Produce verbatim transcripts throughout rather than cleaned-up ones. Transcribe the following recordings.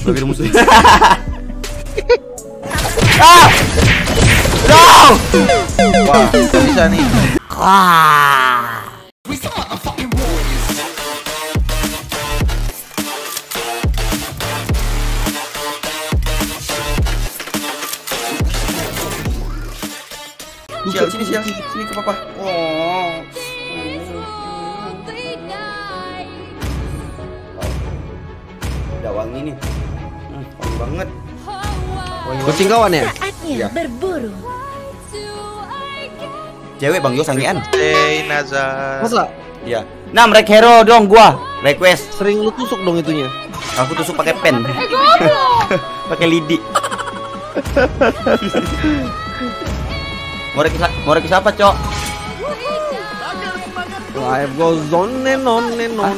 Sebagai musuh. Ah! No! Wah, gak bisa nih. Ah! Sial, sini, sial, sini ke papa. Oh. Udah wangi nih. Hmm, wangi banget. Kucing kawan ya? Saatnya berburu. Cewek Bang Yo sangean. Eh, Nazar. Masa? Iya. Nah, rek hero dong gua. Request. Sering lu tusuk dong itunya. Aku tusuk pakai pen. Pakai lidi. Morek kisah, morek kisah apa, Cok? Live go zone non non.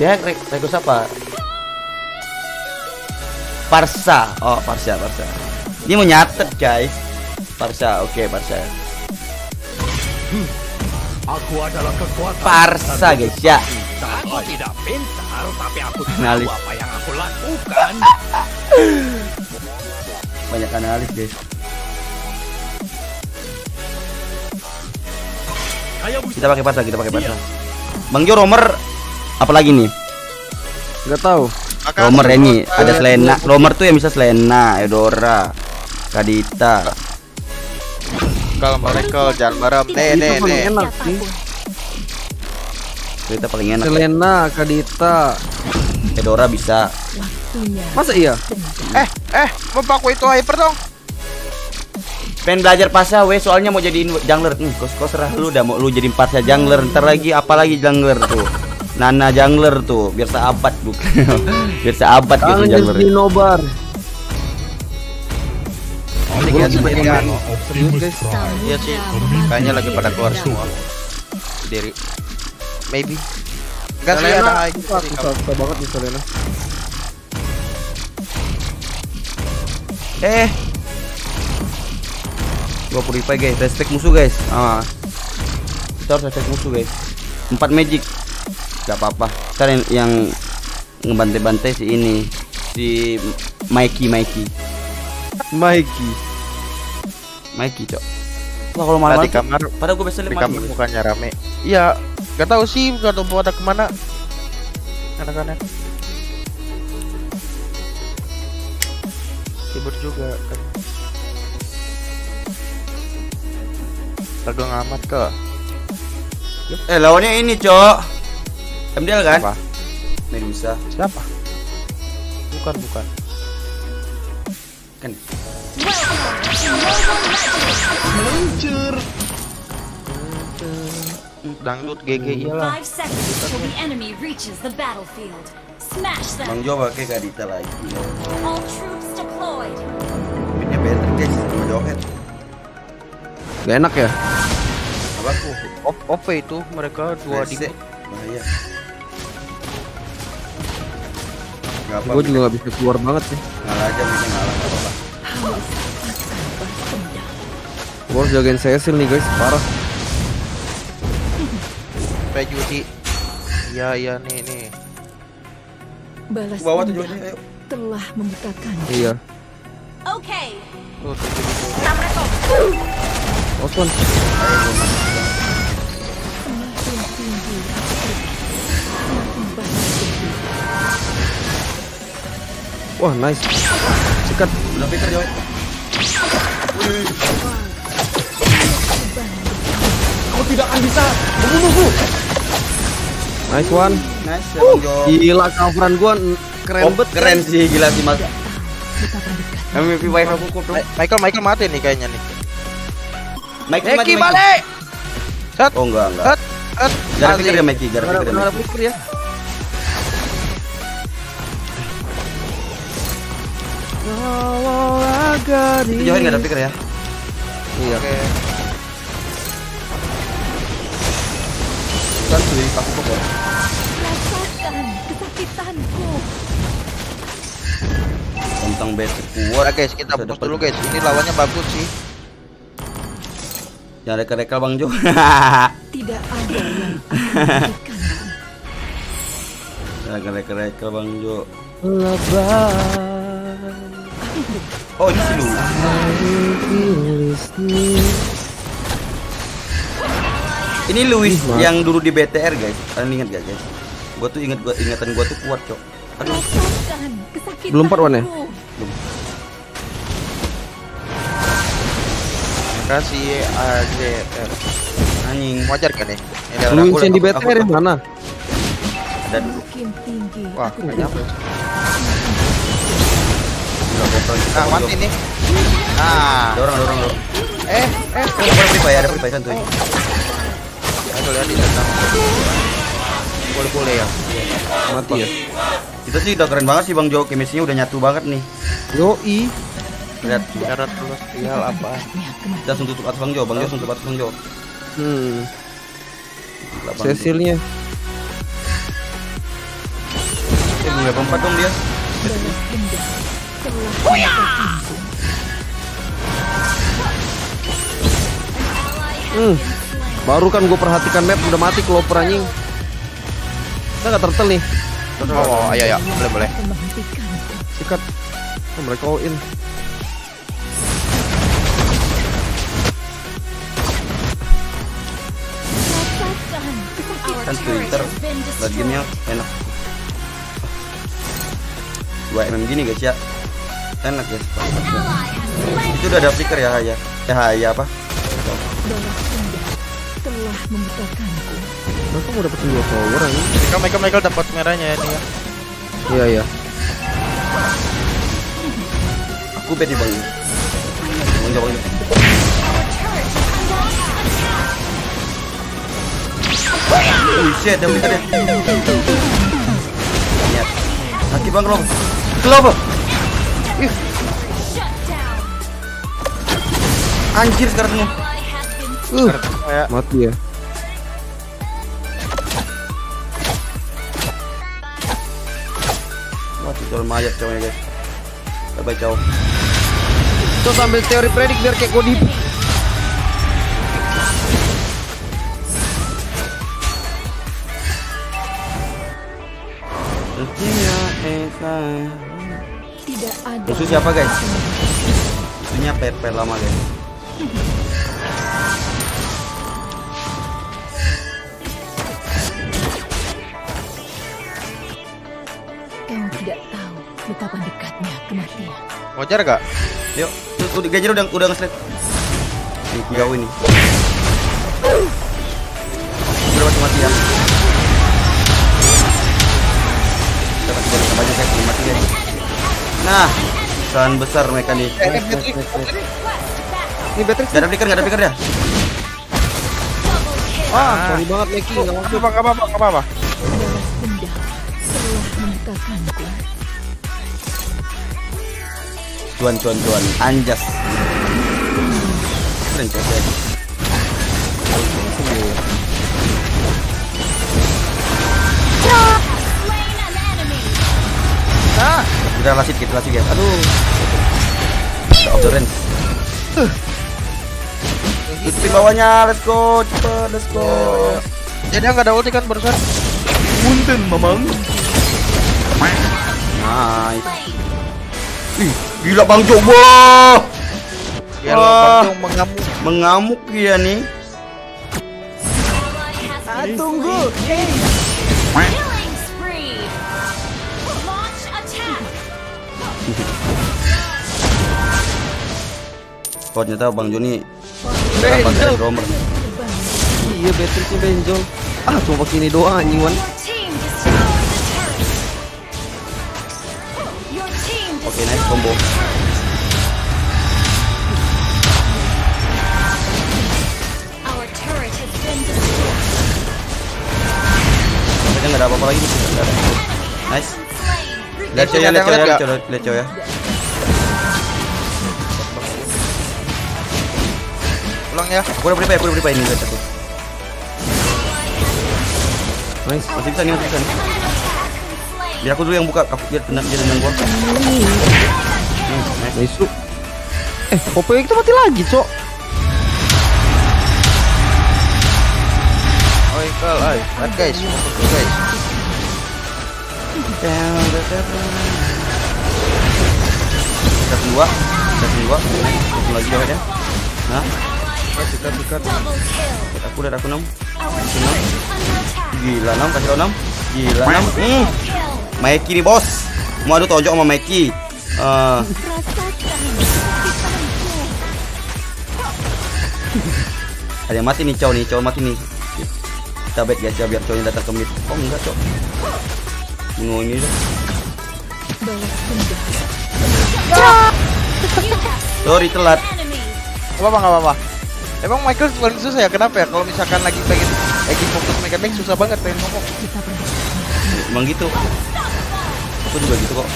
Ya, rek rek siapa? Pharsa. Oh, Pharsa, Pharsa. Ini mau nyatet, guys. Pharsa, oke, okay, Pharsa. Hmm. Aku adalah kekuatan Pharsa, guys, ya. Aku tidak pintar, tapi aku tahu apa yang aku lakukan. Banyak analis, guys. Kita pakai Pharsa, kita pakai Pharsa. Bang Jo Roamer apalagi nih? Enggak tahu. Roamer ini ada Selena. Roamer tuh yang bisa Selena, Edora, Kadita. Kalau mereka jangan merem. Nih, nih, nih. Kita paling enak. Selena, Kadita, Edora bisa. Masa iya? Eh, eh, bapak itu hyper dong. Pengen belajar Pharsa weh, soalnya mau jadi jungler. Hmm, kos-kos serah lu dah, mau lu jadi Pharsa jungler. Ntar lagi apalagi jungler tuh. Nana jungler tuh, biar seabad bukan. Biar seabad gitu jungler. Ini nobar. Lihat sih kayaknya lagi pada keluar semua. Dari maybe. Enggak sih ada lagi. Susah banget nih Selena. Eh dua puluh I P guys, respect musuh guys. Ah. Kita harus respect musuh guys. Empat magic. Gak apa-apa. Kan yang, yang ngebantai-bantai si ini, si Mikey, Mikey. Mikey. Mikey, Cok. Wah, kalau malam di kamar, padahal gue biasanya lihat mukanya rame. Iya, gak tahu sih, gak tahu pada kemana anak-anak. Tidur juga kan. Tegang amat ke. Eh lawannya ini Cok. M D L kan? Apa? Medusa. Siapa? Bukan bukan. Kan. Meluncur. Dangdut G G iyalah. Bang Jo pakai Kadita lagi. Ini Beatrix sama Jungler. Gak enak ya? Aku op op itu mereka dua di bahaya. Gue juga nggak bisa keluar banget sih. Ngalah aja bisa ngalah nggak apa-apa. Gue harus jagain Cecil nih guys, parah. Prejudi. Ya ya nih nih. Balas bawah tujuannya telah membutakan. Iya. Oke. Osman. Wah, nice. Cekat. Udah pinter, Joy. Aku tidak akan bisa membunuhku. Nice one. Nice, uh. Gila coveran gua keren. Oh, keren sih, gila sih, Mas. M V P wife aku kok. Michael, Michael mati nih kayaknya nih. Mikey, Mikey balik. Set. Oh enggak enggak. Set. Jangan pikir ya Mikey, jangan pikir. Jangan pikir ya. Itu jauhin enggak ada pikir ya. Iya. Oke. Kan sulit aku pokok. Rasakan kesakitanku. Tentang basic war. Oke, kita push dulu guys. Ini lawannya bagus sih. Jangan reka-reka Bang Jo. Tidak ada yang reka-reka Bang Jo. Lebar. Oh, ini si Luis. Ini Luis yang dulu di B T R, guys. Kalian ingat gak, guys? Gua tuh inget, gua ingatan gua tuh kuat, Cok. Aduh. Belum part one ya? Belum. Kasih A J R. Anjing, wajar kan ya? Luis yang di B T R yang mana? Ada dulu. Wah, kayaknya apa? Ah, mati nih. Ah, dorong, dorong, dorong. Eh, eh, ada pribadi, ada pribadi santuy. Ayo lihat di sana. Boleh-boleh ya. Mati ya. Itu sih udah keren banget sih Bang Jo, chemistry-nya udah nyatu banget nih. Yoi. Lihat cara terus tinggal apa. Kita suntuk atas Bang Jo, Bang Jo suntuk atas Bang Jo. Hmm. Cecilnya. Udah empat dong dia. Oh ya. Hmm. Baru kan gue perhatikan map udah mati Clover anjing. Kita nggak turtle nih. Oh, ayo ya, boleh boleh. Sikat. Oh, mereka all in. Kan Twitter bagiannya enak. dua em em gini guys ya, enak guys. Itu udah ada flicker ya, ya, ya apa? Telah membutuhkanku. Mereka mau dapetin dua power ini. Mereka Michael Michael dapat merahnya ya dia. Iya iya. Aku beti bang. Bang bang. Oh shit, ada flicker ya. Hati bang Rom. Kelapa. Ih. Anjir sekarang semua. Uh, uh, mati ya. Mati dalam mayat cowoknya guys. Bye cowok. Itu sambil teori predik biar kayak godip. Tidak ada. Musuh siapa guys? Musuhnya P R P lama guys. Kau tidak tahu betapa dekatnya kematian. Wajar gak? Yuk, udah gajer udah udah ngeslip. Jauh ini. Berapa mati ya? Banyak kayak mati ya. Nah, kesalahan besar mereka nih. Eh, Patrick. Ini Beatrix. Enggak ada pikir, enggak ada pikir dia. Wah, sorry banget Mikey. Enggak mau coba apa-apa, apa-apa. Cuan cuan cuan anjas. Keren coy. Ah, kita lasit, kita lasit guys. Aduh. Orange. Di bawahnya, let's go, cepet, let's go. Jadi enggak ada ulti kan barusan. Punten, Mamang. Nice. Ih, gila Bang Jo. Wah. Ya Bang Jo mengamuk, mengamuk dia nih. Ah, tunggu. Oh, ternyata Bang Joni dapat dari Roamer. Iya, Beatrixnya benjol. Ah, cuma pakai ini doang anjing wan. Oke, nice combo. Kita nggak ada apa-apa lagi. Nice. Lihat coy, lihat coy, lihat coy ya. Pulang ya, gue udah berlipat, gue udah berlipat ini guys satu. Nice, masih bisa nih, masih bisa nih. Biar aku dulu yang buka, aku biar tenang dia dengan gue. Nice, nice lu. Eh, O P W kita mati lagi, cok. Oi, kal, oi, lihat guys, guys. Kita dua, kita dua, satu lagi ya. Nah, kita buka. Aku udah aku enam, enam. Gila enam, kasih enam. Gila enam. Hmm. Mikey nih bos. Mau adu tojok sama Mikey. Uh. Ada yang mati nih cow nih, cow mati nih. Kita bait guys ya biar cownya datang ke mid. Oh enggak cow. Bunuh ini dong. Sorry telat. Apa apa enggak apa-apa. Emang Michael paling susah ya, kenapa ya? Kalau misalkan lagi pengen lagi fokus mekanik susah banget pengen fokus. Emang gitu. Aku juga gitu kok.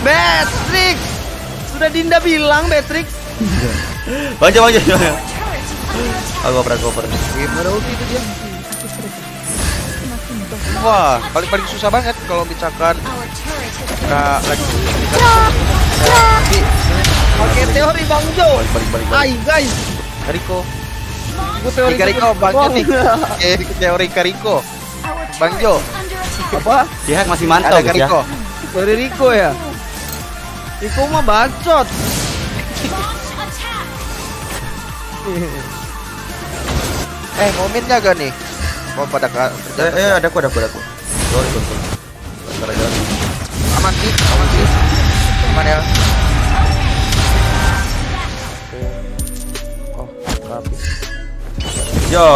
Beatrix. Sudah Dinda bilang Beatrix. Baca baca. Aku oper aku oper. Gimana ulti itu dia? Wah, paling paling susah banget kalau misalkan nggak lagi. Oke teori Bang Jo. Hai guys. Riko. Gue teori Riko Bang Jo nih. Eh teori Riko. Bang Jo. Apa? Dia masih mantap ya. Teori Riko ya. Riko mah bacot. Eh komitnya gak nih? Oh pada kak. Eh, eh ada aku ada aku ada aku. Sorry sorry. Sekarang jalan. Aman sih, aman sih. Aman ya. Oh habis. Yo.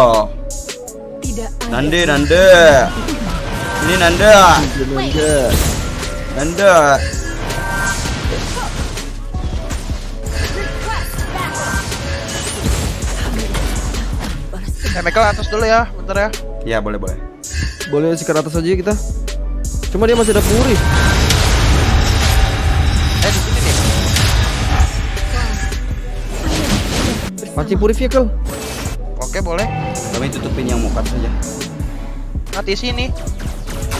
Nanda Nanda. Ini Nanda. Nanda. Nanda. Eh, Michael atas dulu ya, bentar ya. Ya boleh boleh. Boleh sikat atas aja kita. Cuma dia masih ada puri. Eh di sini nih. Mati puri vehicle. Oke boleh. Kami tutupin yang muka saja. Mati sini.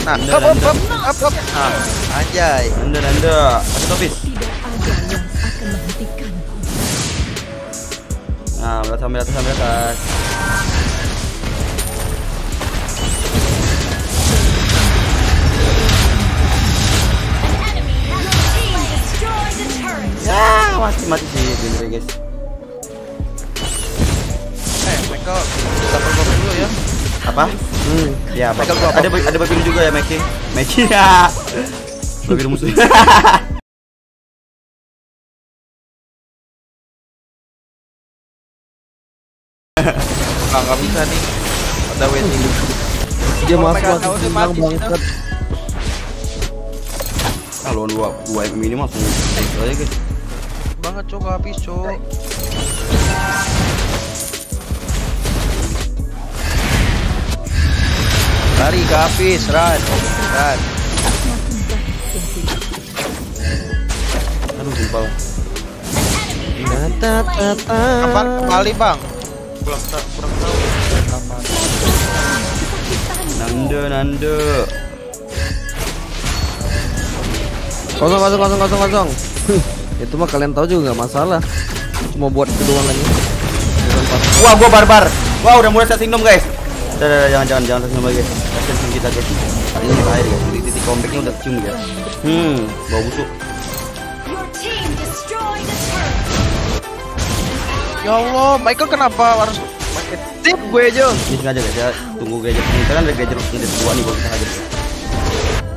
Nah, up up up up up. Nah, anjay. Nanda Nanda. Stopis. Nah, berat sampai atas sampai atas. Ya, mati mati sih Jungler guys. Eh, Michael, kita pergi dulu ya. Apa? Hmm, ya apa? Michael, apa? Ada ada babi juga ya, Mikey. Mikey ya. Babi musuh. Enggak enggak bisa nih. Ada waiting. Dia masuk banget. Kalau dua dua ini langsung aja guys. Banget cok habis cok. Lari ke habis, run. Run. Aduh simpel. Kapan kembali bang? Kurang kurang tahu. Kapan? Nanda Nanda. Kosong kosong kosong kosong kosong. Itu mah kalian tahu juga nggak masalah. Cuma buat kedua lagi. Wah, gua barbar. Wah, udah mulai setting dom guys. Udah, jangan jangan jangan setting dom lagi. Setting kita guys. Ini terakhir guys. Titik comebacknya udah cium guys. Hmm, bau busuk. Ya Allah, Michael kenapa harus pakai tip gue aja? Ini sengaja guys. Ya. Tunggu gue aja. Kita kan ada gadget udah dua nih buat kita aja.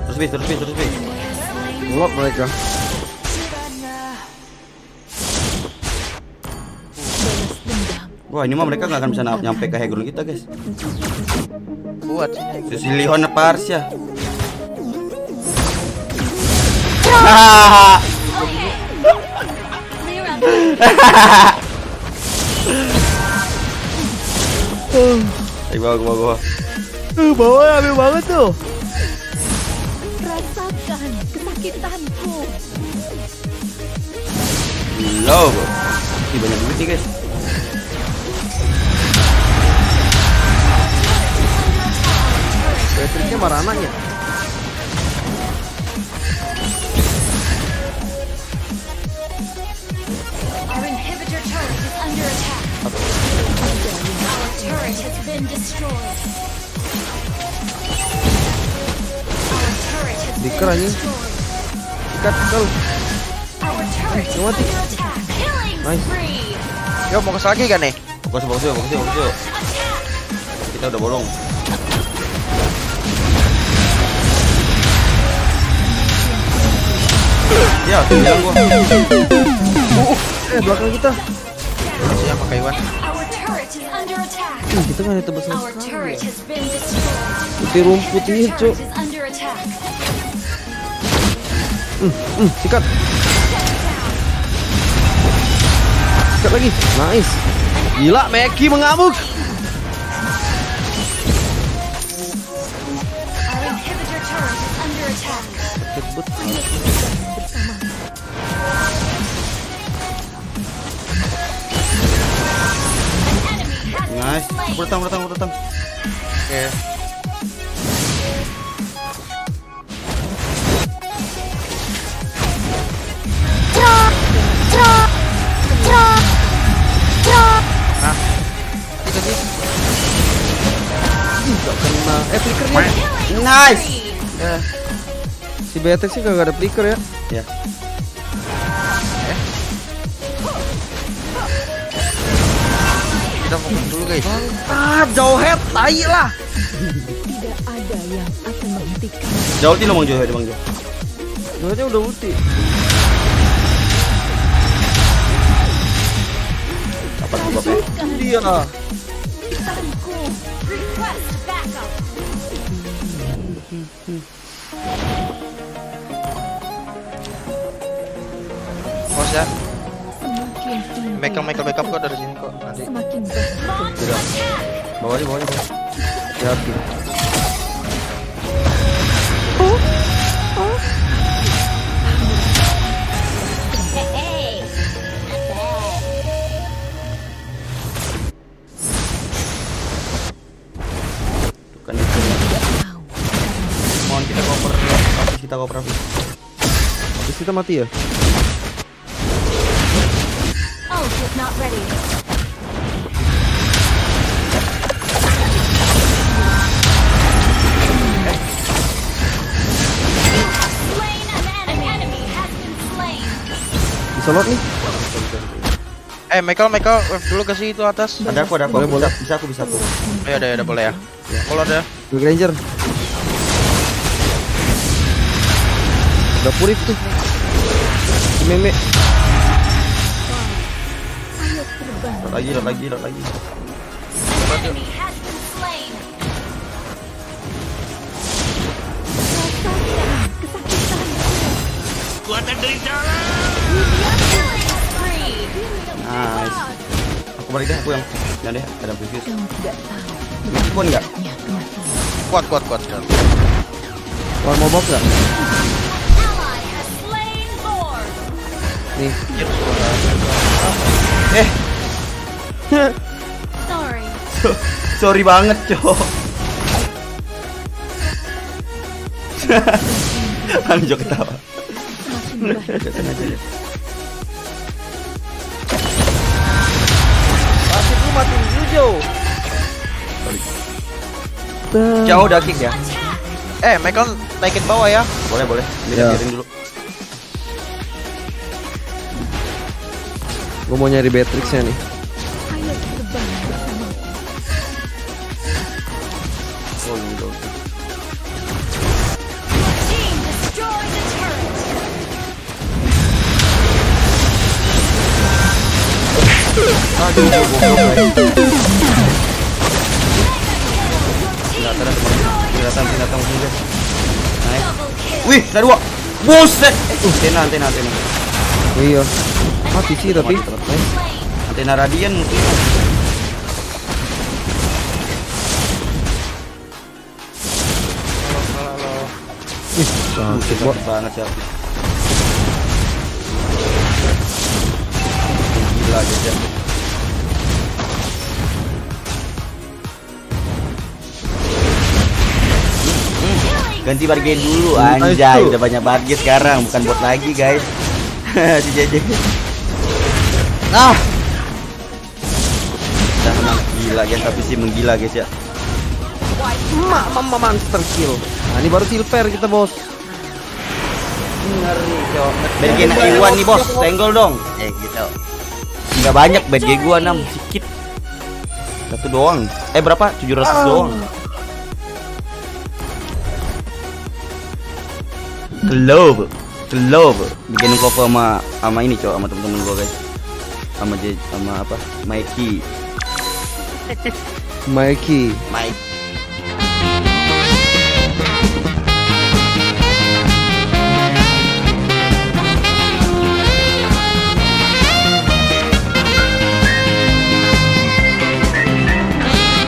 Terus bis, terus bis, terus bis. Ngelok mereka. Wah ini mah mereka nggak akan bisa nyampe ke high ground kita guys. Buat si Lihon Pharsa. Eh bawa bawa bawa. Eh bawa ambil banget tuh. Rasakan kesakitanku. Loh, ini banyak duit nih guys. Patricknya marah anaknya. Our inhibitor turret is under attack. Our turret has been destroyed. Our turret has been Joker anjing. Sikat kalau. Mati. Nice. Yo, fokus lagi kan nih? Fokus, fokus, fokus, fokus. Kita udah bolong. Ya, tinggal gua. Uh, uh, eh belakang kita. Masih apa kayak Iwan? Hmm, kita kan ditebas sama sekali ya. Putih rumput ini cu. Hmm, hmm, sikat. Sikat lagi, nice. Gila, Mikey mengamuk. Nice, bertang, bertang, bertang. Oke. Nah, itu sih. Tidak kena. Eh, flicker nih. Nice. Eh. Si Beatrix sih gak ada flicker ya? Ya. Kita fokus dulu guys. Ah, jauh head, tai lah. Tidak ada yang akan menghentikan. Jauh ulti lo bang jauh, bang jauh. Jauhnya udah ulti. Dapat babak. Dia lah. Fokus ya. Make up, make up, make up kok dari sini kok. Nanti. Sudah. Bawa aja, bawa aja. Siap. Oh. Oh. Bukan itu. Mohon kita cover, kita cover. Habis kita mati ya. Not ready. Bisa lot nih. Eh, Michael, Michael, wave dulu ke situ atas. Ada aku, ada aku. Boleh, boleh. Bisa aku, bisa aku. Ayo, ada, ada boleh ya. Kalau ada. Ranger. Udah purif tuh. Meme. Lagi, lagi, lagi. Kuatan dari dalam. Nice. Aku balik deh, aku yang jangan deh, ada preview. Kuat enggak? Kuat, kuat, kuat. Kuat mau box enggak? Nih. Eh. Sorry. So, sorry banget, cok. Kan jok ketawa. Pasti lu mati Jojo. Jauh udah kick ya. Eh, Michael naikin bawah ya. Boleh, boleh. Lihat-liatin dulu. Gue mau nyari Beatrixnya nih. Aduh, gue goblok lagi. Kelihatan ada teman. Kelihatan, kelihatan juga. Naik. Wih, ada dua. Buset. Uh, antena, antena, antena. Iya. Mati sih tapi. Antena radian mungkin. Halo, halo. Ih, sakit banget ya. Gila aja. Ganti bargain dulu, anjay, udah banyak bargain sekarang, bukan buat lagi guys. Si J J. Nah, kita menang gila guys, tapi sih menggila guys ya. Mak, mama monster kill. Nah, ini baru silver kita bos. ngeri cok. B G nak Iwan nih bos, senggol dong. Eh gitu. Enggak banyak B G gua enam, sedikit. Satu doang. Eh berapa? tujuh ratus oh. doang. Globe, globe. Bikin cover sama sama ini cok, sama temen-temen gua guys. Sama sama apa? Mikey. Mikey. Mikey.